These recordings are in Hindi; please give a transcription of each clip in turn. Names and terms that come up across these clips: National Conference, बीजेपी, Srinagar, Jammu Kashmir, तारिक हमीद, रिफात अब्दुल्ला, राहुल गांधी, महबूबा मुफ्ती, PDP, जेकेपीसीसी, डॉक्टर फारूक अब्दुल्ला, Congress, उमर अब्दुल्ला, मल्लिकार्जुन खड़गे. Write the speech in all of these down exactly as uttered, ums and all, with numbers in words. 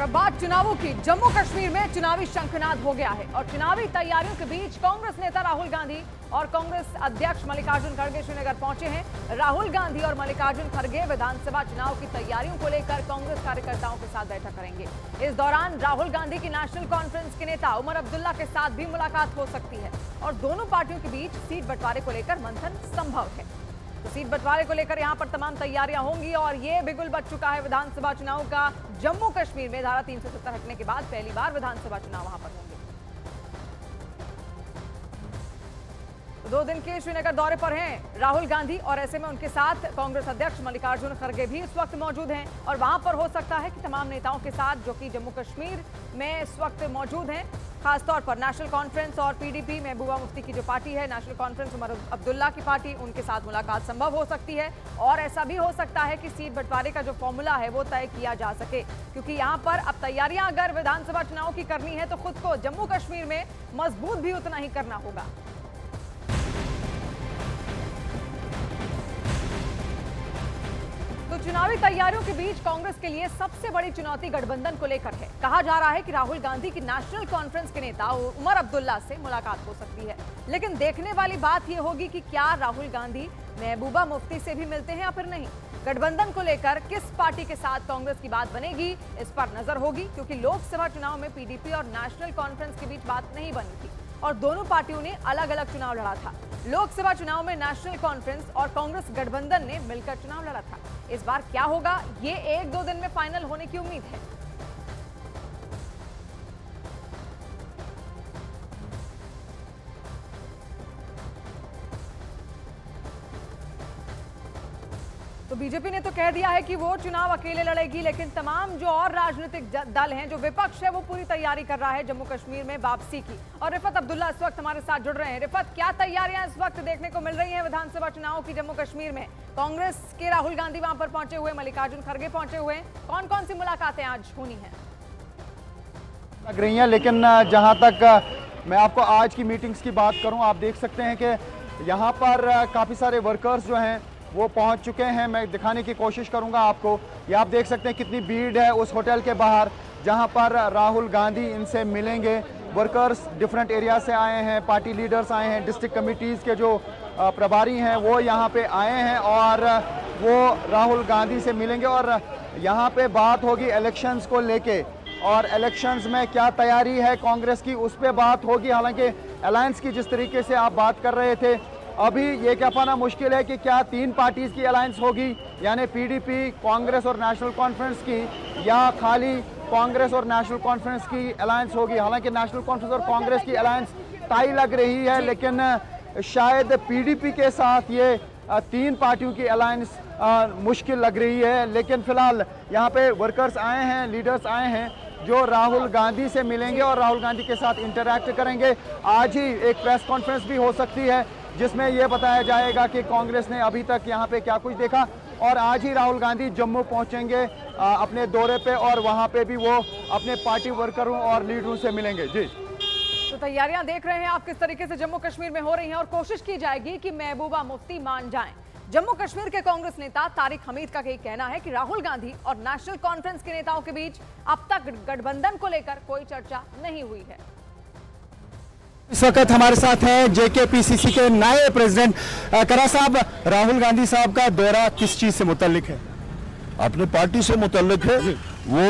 और अब बात चुनावों की। जम्मू कश्मीर में चुनावी शंखनाद हो गया है और चुनावी तैयारियों के बीच कांग्रेस नेता राहुल गांधी और कांग्रेस अध्यक्ष मल्लिकार्जुन खड़गे श्रीनगर पहुंचे हैं। राहुल गांधी और मल्लिकार्जुन खड़गे विधानसभा चुनाव की तैयारियों को लेकर कांग्रेस कार्यकर्ताओं के साथ बैठक करेंगे। इस दौरान राहुल गांधी की नेशनल कॉन्फ्रेंस के नेता उमर अब्दुल्ला के साथ भी मुलाकात हो सकती है और दोनों पार्टियों के बीच सीट बंटवारे को लेकर मंथन संभव है। तो सीट बंटवारे को लेकर यहां पर तमाम तैयारियां होंगी और ये बिगुल बज चुका है विधानसभा चुनाव का। जम्मू कश्मीर में धारा तीन सौ सत्तर हटने के बाद पहली बार विधानसभा चुनाव वहां पर होंगे। तो दो दिन के श्रीनगर दौरे पर हैं राहुल गांधी और ऐसे में उनके साथ कांग्रेस अध्यक्ष मल्लिकार्जुन खड़गे भी इस वक्त मौजूद हैं और वहां पर हो सकता है कि तमाम नेताओं के साथ जो कि जम्मू कश्मीर में इस वक्त मौजूद हैं, खासतौर पर नेशनल कॉन्फ्रेंस और पीडीपी महबूबा मुफ्ती की जो पार्टी है, नेशनल कॉन्फ्रेंस उमर अब्दुल्ला की पार्टी, उनके साथ मुलाकात संभव हो सकती है। और ऐसा भी हो सकता है कि सीट बंटवारे का जो फॉर्मूला है वो तय किया जा सके, क्योंकि यहाँ पर अब तैयारियां अगर विधानसभा चुनाव की करनी है तो खुद को जम्मू कश्मीर में मजबूत भी उतना ही करना होगा। चुनावी तैयारियों के बीच कांग्रेस के लिए सबसे बड़ी चुनौती गठबंधन को लेकर है। कहा जा रहा है कि राहुल गांधी की नेशनल कॉन्फ्रेंस के नेता उमर अब्दुल्ला से मुलाकात हो सकती है, लेकिन देखने वाली बात यह होगी कि क्या राहुल गांधी महबूबा मुफ्ती से भी मिलते हैं या फिर नहीं। गठबंधन को लेकर किस पार्टी के साथ कांग्रेस की बात बनेगी इस पर नजर होगी, क्योंकि लोकसभा चुनाव में पीडीपी और नेशनल कॉन्फ्रेंस के बीच बात नहीं बनी थी और दोनों पार्टियों ने अलग अलग चुनाव लड़ा था। लोकसभा चुनाव में नेशनल कॉन्फ्रेंस और कांग्रेस गठबंधन ने मिलकर चुनाव लड़ा था। इस बार क्या होगा ये एक दो दिन में फाइनल होने की उम्मीद है। तो बीजेपी ने तो कह दिया है कि वो चुनाव अकेले लड़ेगी, लेकिन तमाम जो और राजनीतिक दल हैं, जो विपक्ष है, वो पूरी तैयारी कर रहा है जम्मू कश्मीर में वापसी की। और रिफात अब्दुल्ला इस वक्त हमारे साथ जुड़ रहे हैं। रिफात, क्या तैयारियां इस वक्त देखने को मिल रही हैं विधानसभा चुनाव की जम्मू कश्मीर में? कांग्रेस के राहुल गांधी वहां पर पहुंचे हुए, मल्लिकार्जुन खड़गे पहुंचे हुए, कौन कौन सी मुलाकातें आज होनी है लग रही हैं? लेकिन जहाँ तक मैं आपको आज की मीटिंग्स की बात करूँ, आप देख सकते हैं कि यहाँ पर काफ़ी सारे वर्कर्स जो हैं वो पहुंच चुके हैं। मैं दिखाने की कोशिश करूंगा आपको। ये आप देख सकते हैं कितनी भीड़ है उस होटल के बाहर जहां पर राहुल गांधी इनसे मिलेंगे। वर्कर्स डिफरेंट एरिया से आए हैं, पार्टी लीडर्स आए हैं, डिस्ट्रिक्ट कमिटीज़ के जो प्रभारी हैं वो यहां पे आए हैं और वो राहुल गांधी से मिलेंगे और यहां पे बात होगी इलेक्शंस को लेके और इलेक्शंस में क्या तैयारी है कांग्रेस की, उस पर बात होगी। हालांकि अलायंस की जिस तरीके से आप बात कर रहे थे, अभी ये कह पाना मुश्किल है कि क्या तीन पार्टीज़ की अलायंस होगी, यानी पीडीपी, कांग्रेस और नेशनल कॉन्फ्रेंस की, या खाली कांग्रेस और नेशनल कॉन्फ्रेंस की अलायंस होगी। हालांकि नेशनल कॉन्फ्रेंस और कांग्रेस की अलायंस टाई लग रही है, लेकिन शायद पीडीपी के साथ ये तीन पार्टियों की अलायंस मुश्किल लग रही है। लेकिन फिलहाल यहाँ पे वर्कर्स आए हैं, लीडर्स आए हैं जो राहुल गांधी से मिलेंगे और राहुल गांधी के साथ इंटरैक्ट करेंगे। आज ही एक प्रेस कॉन्फ्रेंस भी हो सकती है जिसमें यह बताया जाएगा कि कांग्रेस ने अभी तक यहाँ पे क्या कुछ देखा। और आज ही राहुल गांधी जम्मू पहुँचेंगे अपने दौरे पे और वहाँ पे भी वो अपने पार्टी वर्करों और लीडरों से मिलेंगे। जी, तो तैयारियां देख रहे हैं आप किस तरीके से जम्मू कश्मीर में हो रही हैं और कोशिश की जाएगी कि महबूबा मुफ्ती मान जाएं। जम्मू कश्मीर के कांग्रेस नेता तारिक हमीद का यही कहना है कि राहुल गांधी और नेशनल कॉन्फ्रेंस के नेताओं के बीच अब तक गठबंधन को लेकर कोई चर्चा नहीं हुई है। इस वक्त हमारे साथ है जेकेपीसीसी के नए प्रेसिडेंट करा साहब। राहुल गांधी साहब का दौरा किस चीज से मुतल्लिक है? अपने पार्टी से मुतल्लिक है। वो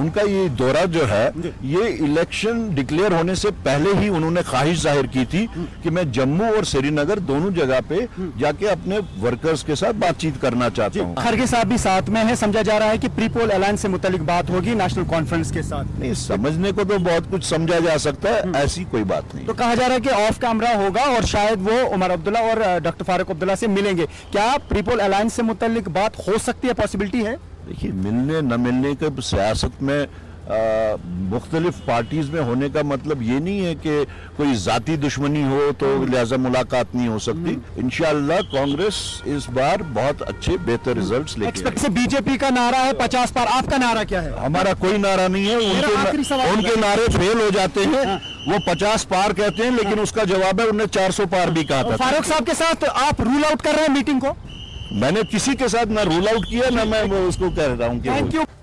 उनका ये दौरा जो है ये इलेक्शन डिक्लेयर होने से पहले ही उन्होंने ख्वाहिश जाहिर की थी कि मैं जम्मू और श्रीनगर दोनों जगह पे जाके अपने वर्कर्स के साथ बातचीत करना चाहता हूँ। खड़गे साहब भी साथ में है। समझा जा रहा है कि प्रीपोल अलायंस से मुतालिक बात होगी नेशनल कॉन्फ्रेंस के साथ। नहीं, समझने को तो बहुत कुछ समझा जा सकता है, ऐसी कोई बात नहीं। तो कहा जा रहा है की ऑफ कैमरा होगा और शायद वो उमर अब्दुल्ला और डॉक्टर फारूक अब्दुल्ला से मिलेंगे। क्या प्रीपोल अलायंस से मुतालिक बात हो सकती है, पॉसिबिलिटी है? देखिए, मिलने न मिलने के सियासत में मुख्तलिफ पार्टीज़ में होने का मतलब ये नहीं है कि कोई ज़ाती दुश्मनी हो तो लिहाजा मुलाकात नहीं हो सकती। इंशाअल्लाह कांग्रेस इस बार बहुत अच्छे बेहतर रिजल्ट्स लेके। बीजेपी का नारा है पचास पार, आपका नारा क्या है? हमारा कोई नारा नहीं है। उनके उनके नारे फेल हो जाते हैं। वो पचास पार कहते हैं, लेकिन उसका जवाब है उन्हें चार सौ पार भी कहा था। फारूक साहब के साथ आप रूल आउट कर रहे हैं मीटिंग को? मैंने किसी के साथ ना रूल आउट किया ना मैं उसको कह रहा हूँ।